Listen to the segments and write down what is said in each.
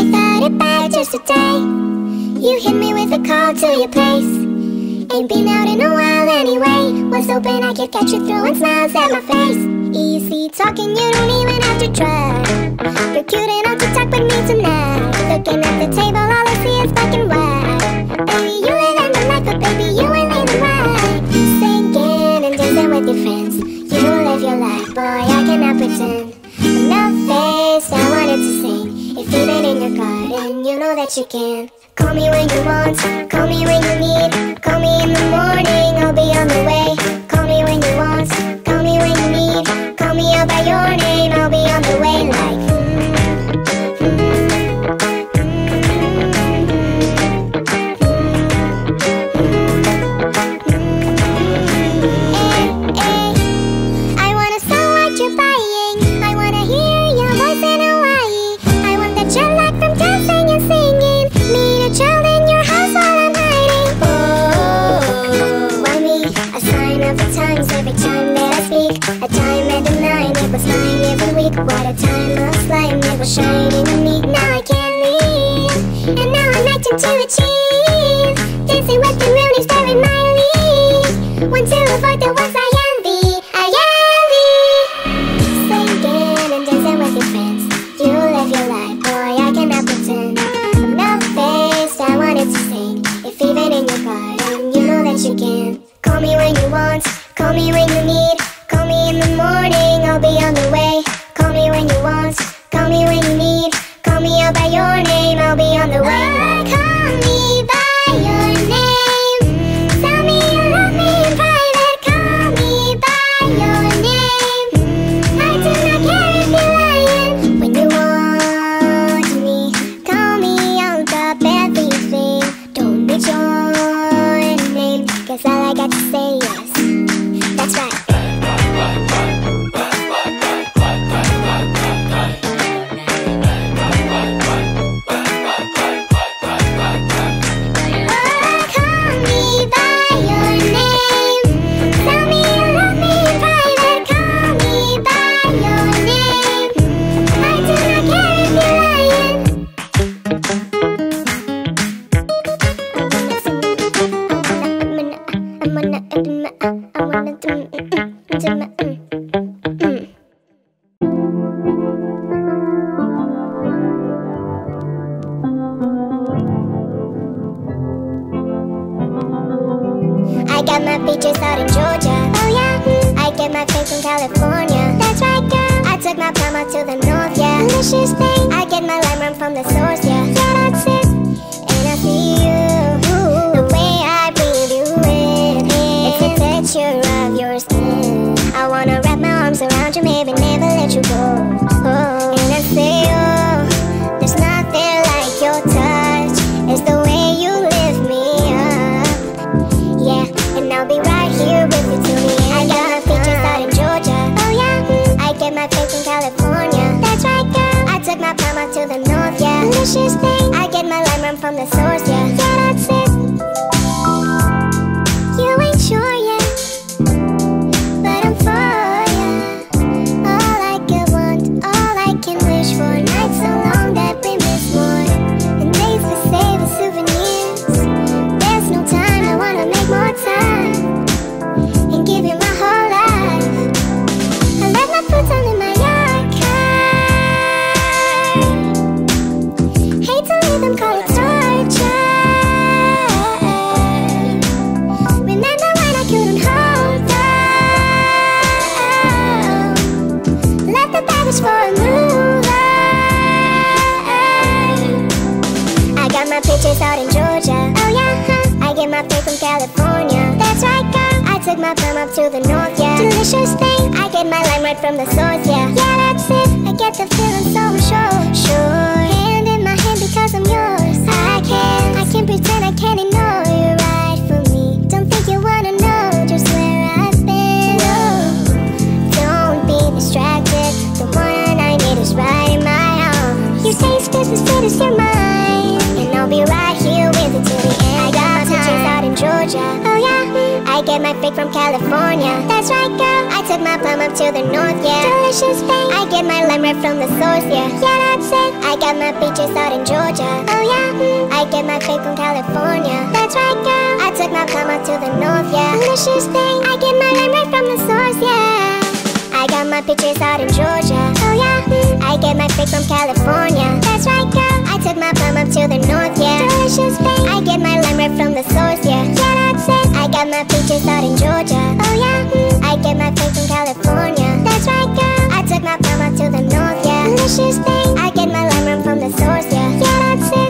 I thought about just today. You hit me with a call to your place. Ain't been out in a while anyway. Was hoping I could catch you through and smiles at my face. Easy talking, you don't even have to try. You're cute enough to talk with me tonight. Looking at the table, all I see is black and white. Baby, you ain't in the life, but baby, you ain't in the right. Sinking and dancing with your friends. You live your life, boy, I cannot pretend. I'm not faced, I wanted to sing. If you've been in your garden, you know that you can. Call me when you want, call me when you need. Call me in the morning, I'll be on the way. Call me when you want, call me when you need. Call me out by your name, I'll be on the way. Like I wanna sell what you're buying. I wanna hear your voice in Hawaii. I want that jet lag from dancing and singing. Need a child in your house while I'm hiding. Oh, why me? A sign of the times every time that I speak. A time at the 9, it was 9 every week. What a time of slime, it was shining in me. Now I can't leave, and now I'm acting to achieve. Dancing with the Moonies, they're in my league. Want to avoid the ones I envy, I envy. Singing and dancing with your friends. You live your life, boy, I cannot pretend. I'm not faced, I wanted to sing. If even in your garden, you know that you can. Call me when you want, call me when you need. Call me in the morning, I'll be on the way. Call me when you want, call me when you need. Call me out by your name, I'll be on the way. Call me by your name. Tell me you love me in private. Call me by your name. I do not care if you're lying. When you want me, call me on top everything. Don't be your name, 'cause all I got to say is, that's right. I got my peaches out in Georgia. Oh yeah. I get my peach in California. That's right, girl. I took my palm out to the north, yeah. Delicious thing. I get my lime from the source, yeah. Yeah, that's it. And I feel the way I breathe you in. It's the texture of your skin. I wanna wrap my arms around you, maybe never let you go. Oh. And I say, oh, there's nothing like your touch. It's the way you lift me up. Yeah. And I'll be right here with you till the end. I got my features out in Georgia. Oh yeah. I get my face in California. That's right, girl. I took my palm out to the north, yeah. Delicious thing. I get my lime from the source, yeah. Yeah, that's it. You ain't sure yet, but I'm for ya. All I could want, all I can wish for. Nights so long that we miss more, and days we save as souvenirs. There's no time, I wanna make more time. Out in Georgia, oh yeah, huh? I get my face from California. That's right, girl. I took my palm up to the north, yeah. Delicious thing. I get my lime right from the source, yeah. Yeah, that's it. I get the feeling so sure, sure. Hand in my hand because I'm yours. I can't pretend, I can't ignore. You're right for me. Don't think you wanna know just where I've been. No, don't be distracted. The one I need is right in my arms. You say it's Christmas, but it's your mind. I'll be right here with you till the end. I got my peaches out in Georgia. Oh yeah, I get my fig from California. That's right, girl, I took my plum up to the north, yeah. Delicious thing, I get my lime right from the source, yeah. Yeah, that's it, I got my peaches out in Georgia. Oh yeah, I get my fig from California. That's right, girl, I took my plum up to the north, yeah. Delicious thing, I get my lime right from the source, yeah. I got my peaches out in Georgia. Oh yeah, I get my fig from California. That's right, girl, I took my plum up to the north, yeah. Delicious thing, I get my lime right from the source, yeah. Yeah, that's it, I got my peaches out in Georgia. Oh yeah, I get my fig from California. That's right, girl, I took my plum up to the north, yeah. Delicious thing, I get my lime right from the source, yeah. Yeah, that's it.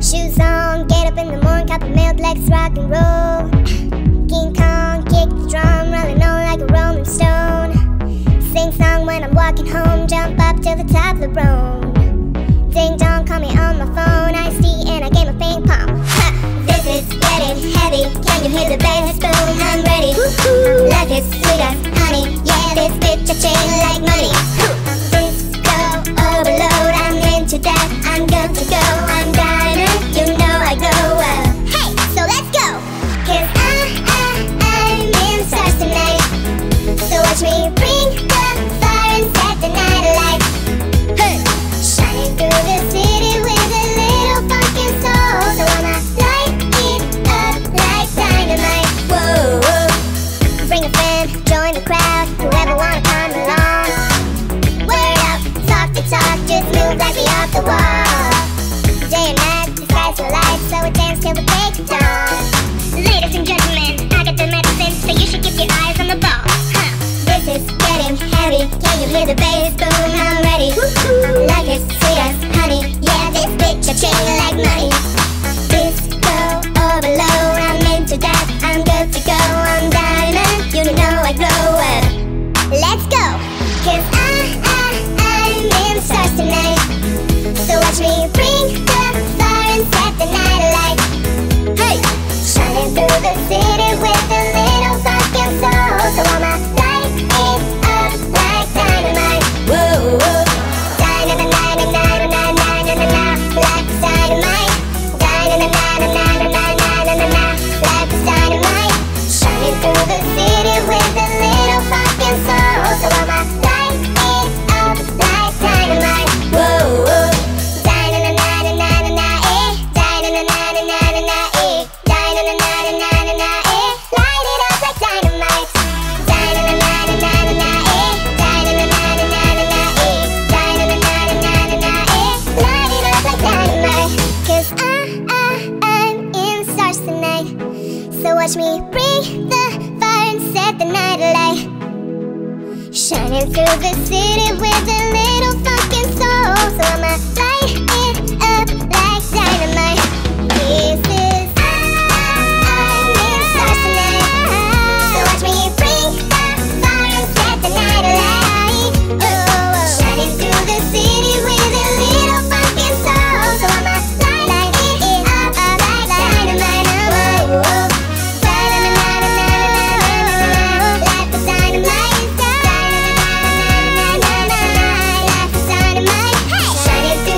Shoes on, get up in the morning, cup of milk, legs rock and roll. King Kong, kick the drum, rolling on like a rolling stone. Sing song when I'm walking home, jump up to the top of the room. Ding dong, call me on my phone, iced tea and a game of ping pong. Ha! This is getting heavy, can you hear the bass boom? I'm ready, life is sweet as honey. Yeah, this bitch I chain like money. Disco overload, I'm into that, I'm good to go. I'm diner, you know I glow up. Hey, so let's go! Cause I'm in the stars tonight. So watch me bring the fire and set the night alight. Hey! Shining through the city with a little fucking soul. So I'ma light it up like dynamite. Whoa, whoa. Bring a friend, join the crowd, whoever wanna come along. Word up, talk the talk, just move like we off the wall. Day and night, the sky's so light, so we dance till the break of dawn. Ladies and gentlemen, I got the medicine, so you should keep your eyes on the ball. This is getting heavy, can you hear the bass boom? I'm ready, like it's sweet as honey. Yeah, this bitch I chain like money. Disco overload, I'm into that, I'm good to go. I'm diamond, you know I glow up. Let's go! Cause I'm in the stars tonight. So watch me bring the fire and set the night alight. Hey! Shining through the city with a little fucking soul. So I'm a watch me bring the fire and set the night alight. Shining through the city with a little fucking soul. So I'ma light it up like dynamite. This is I'm in the stars tonight. So watch me bring the fire and set the night alight. Oh, shining through the city with a little fucking soul. So I'ma light it up like dynamite. Whoa. Dynamite, hey! Shining through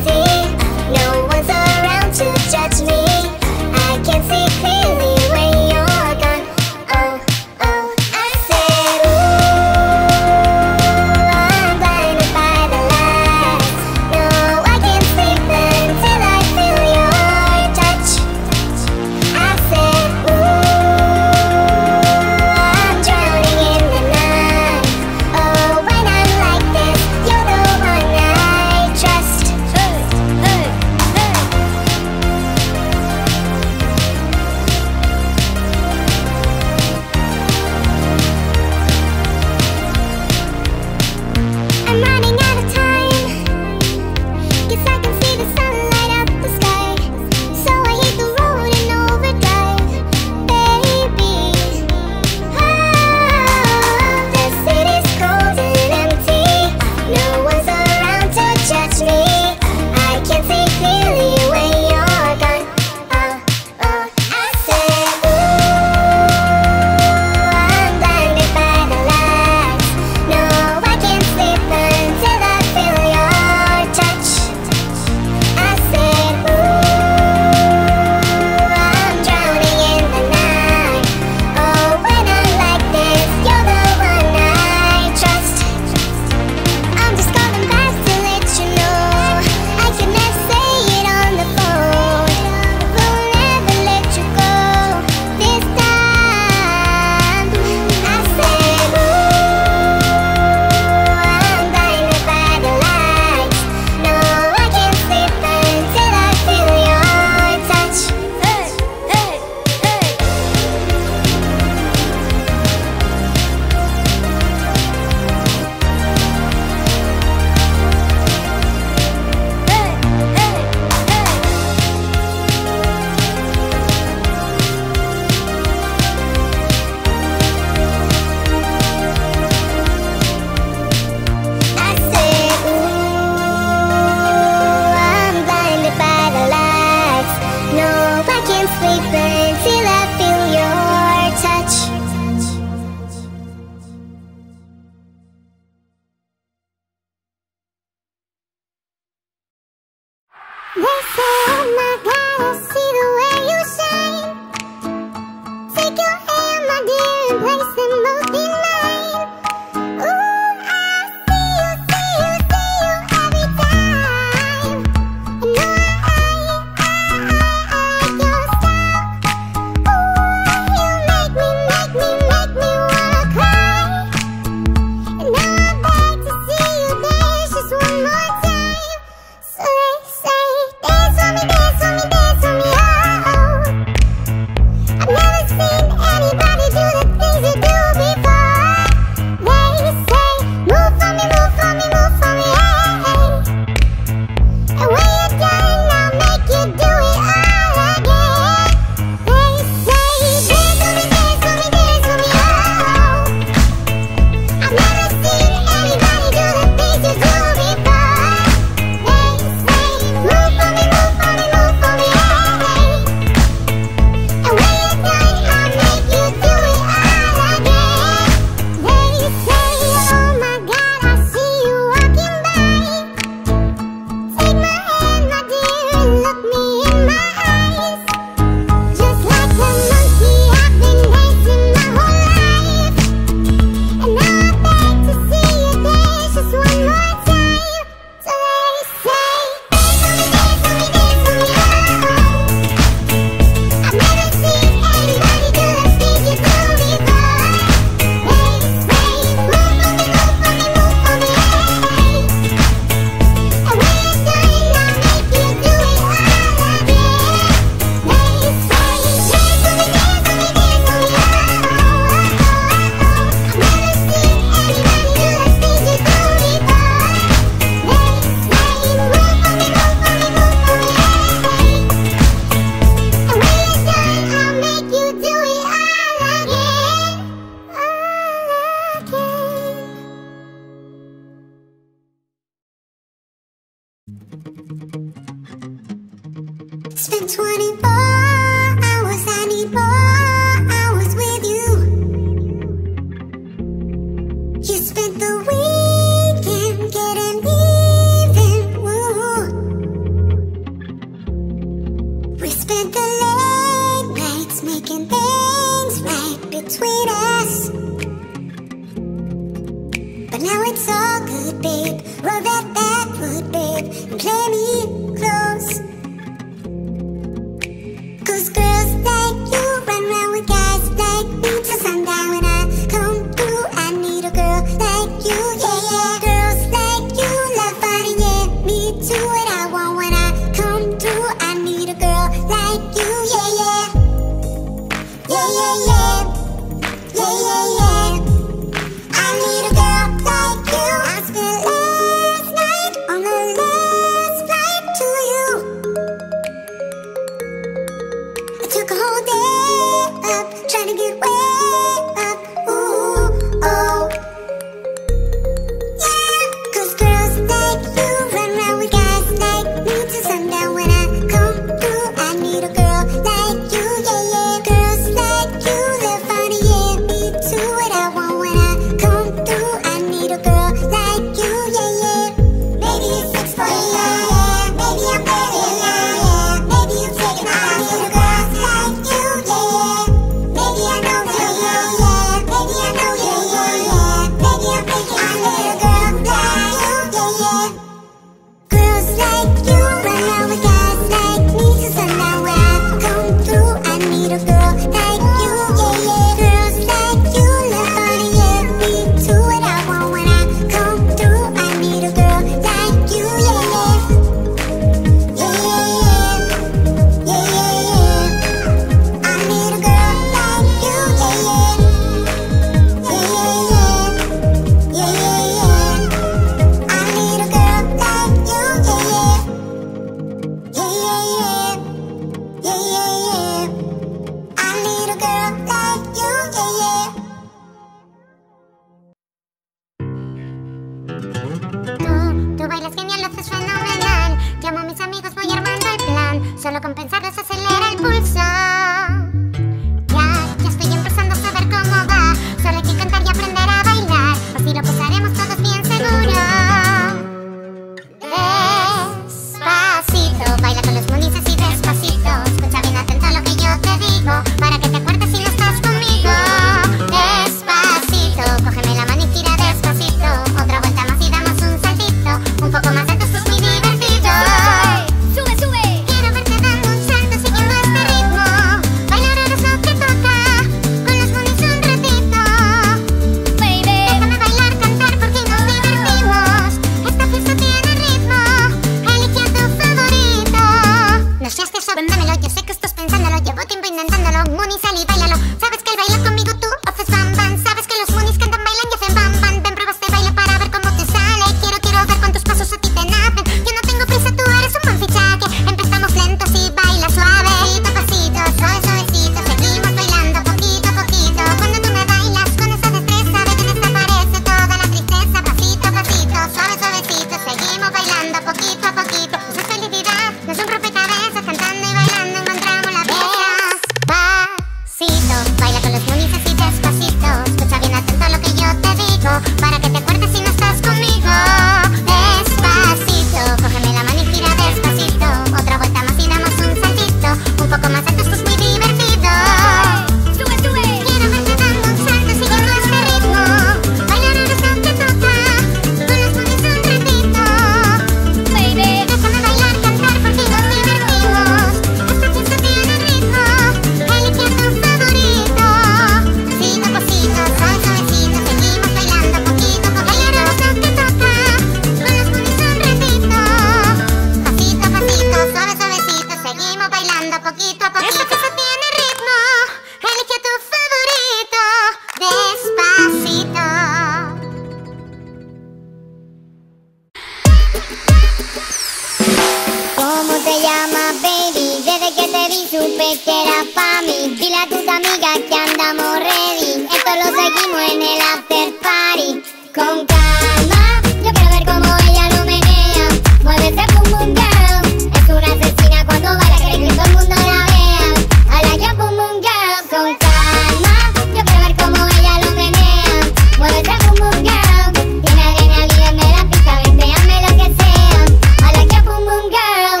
¿Cómo te llamas, baby? Desde que te vi supe que eras pa' mí. Dile a tus amigas que andamos ready. Esto lo seguimos en el after party. Con calma, yo quiero ver cómo ella lo menea. Mueve ese pum pum girl. Es una asesina cuando baila, quiere que todo el mundo la vea. A la yo pum pum girl. Con calma, yo quiero ver cómo ella lo menea. Mueve ese pum pum girl. Tiene adrenalina, me la pica, véame lo que sea. A la yo pum pum girl. Ya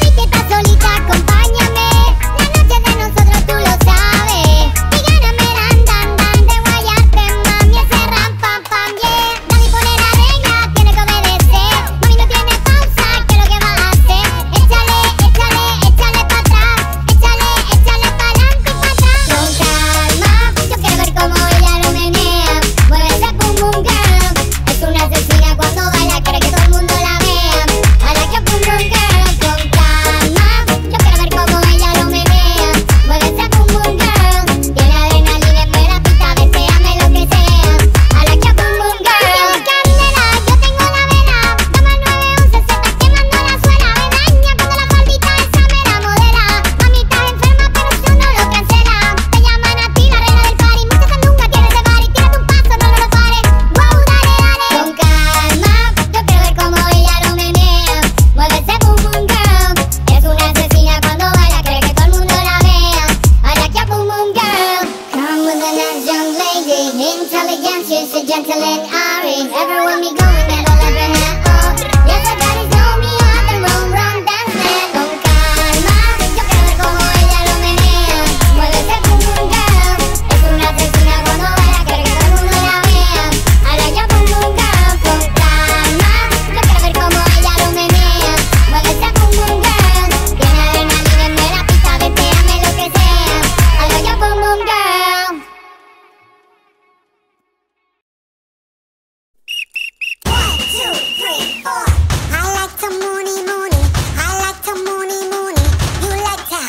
vi que estás solita, acompáñame. La noche de nosotros tú lo sabes. Y gáname dan dan dan de guayarte, mami, ese ram pam pam yeah. Dani pone la regla, tiene que obedecer. Mami no tiene pausa, ¿qué es lo que vas a hacer? Échale, échale, échale pa' atrás. Échale, échale pa'lante y pa' atrás. Con calma, yo quiero ver cómo ella lo menea. Mueve ese pum pum girl. Es una asesina cuando baila, quiere que todo el mundo la vea. A la que pum pum girl. Con calma, yo quiero ver cómo ella lo menea. Mueve ese pum pum girl. Tiene adrenalina, me la pita, deséame lo que sea. A la que pum pum girl. Tienes candela, yo tengo la vela. Toma 911, se está quemando la suela. Me daña cuando la faldita esa me la modela. Mami, estás enferma, pero yo no lo cancela. Te llaman a ti la reina del party. Muchas nunca tienes de party. Tírate un paso, no lo pares. Wow, dale, dale. Con calma, yo quiero ver cómo ella lo menea. Mueve ese pum pum girl. Es una asesina cuando baila, quiere que todo el mundo la vea. A la que pum pum girl. Come with a nice young lady. Intelligent, she's a gentle and Irish. Everyone be going and all over her. Oh, yes, I got it, show me on the room, run, dance, dance. Con calma, yo quiero ver cómo ella lo menea. Mueve ese pum pum girl. Es una asesina cuando baila, quiere que todo el mundo la vea. A la yo pum pum girl. Con calma, yo quiero ver cómo ella lo menea. Mueve ese pum pum girl.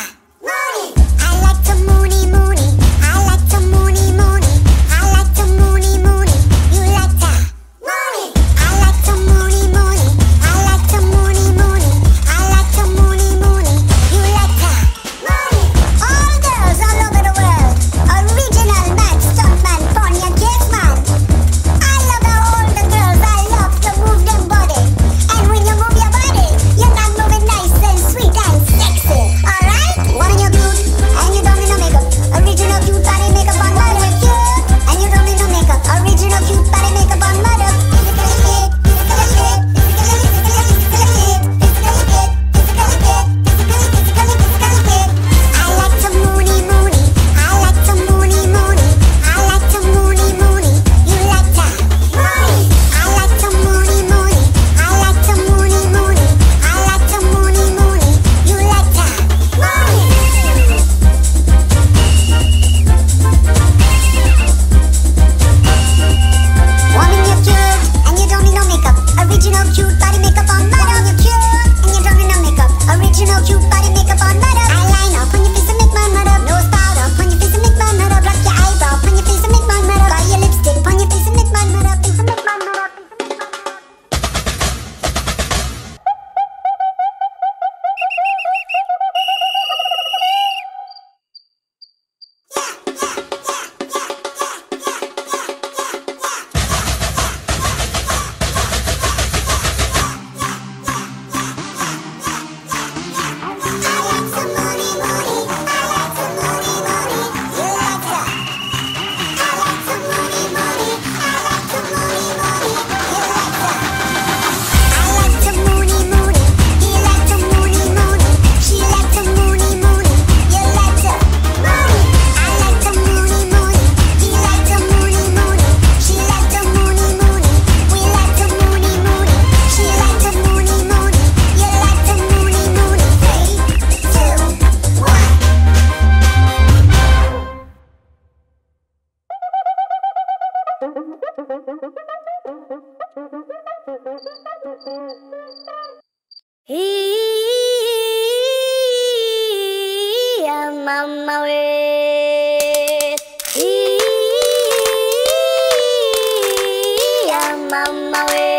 Tiene adrenalina, me la pita, deséame lo que sea. A la yo pum pum girl. I like the moony moony. I like the moony moony. You like that? Moony. I like the moony moony. I like the moony moony. I like the moony moony. You like that? Moony. I like the moony moony. I like the moony moony. I like the moony moony. You like that? Moony. All girls all over the world. Original man, stuntman, pony and caveman. I love all the girls. I love to move them body. And when you move your body, you're not moving nice and sweet and sexy. Alright? One in your cute and you don't need no makeup. Original cute body makeup on mother. Cute and you don't need no makeup. Original cute body makeup on mother. Physically fit, physically fit, physically, physically, physically fit, physically fit, physically fit, physically, physically, physically fit. I like the moony moony. I like the moony moony. I like the moony moony. You like that? Moony. I like the moony moony. I like the moony moony. I like the moony moony. You like that? Moony. Woman, you're cute and you don't need no makeup. Original cute body makeup on model. You're cute and you don't need no makeup. Original cute body makeup on model. Eyeliner on your face and make my mother. Nose powder on your face and make my mother. Block your eyebrow on your face and make my mother. Buy your lipstick on your face and make my mother. Face and make my mother. I like the moony moony. I like the moony moony. You like that? I like the moony moony. I like the moony moony. You like that? I like the moony moony. He like the moony moony. She like the moony moony. You like that? Moony. I like the moony moony. He like the moony moony. She like the moony moony. We like the moony moony. She like the moony moony. You like the moony moony. 3, 2, 1. I'm on my way. I'm on my way.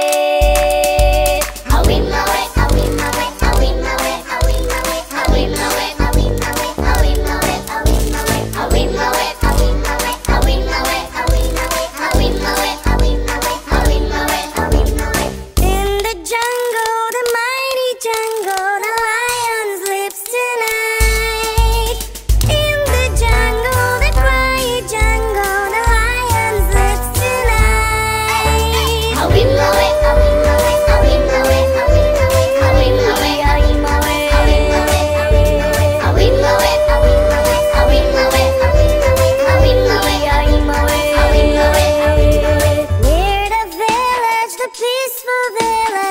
peaceful there.